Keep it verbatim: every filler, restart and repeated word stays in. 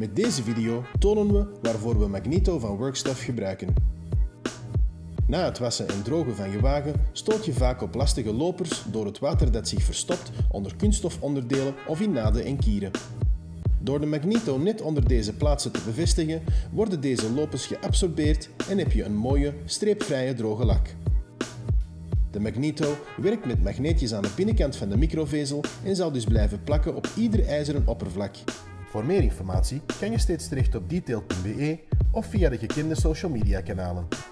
Met deze video tonen we waarvoor we Magneto van Workstuff gebruiken. Na het wassen en drogen van je wagen stoot je vaak op lastige lopers door het water dat zich verstopt onder kunststofonderdelen of in naden en kieren. Door de Magneto net onder deze plaatsen te bevestigen, worden deze lopers geabsorbeerd en heb je een mooie, streepvrije droge lak. De Magneto werkt met magneetjes aan de binnenkant van de microvezel en zal dus blijven plakken op ieder ijzeren oppervlak. Voor meer informatie kan je steeds terecht op detailed punt be of via de gekende social media kanalen.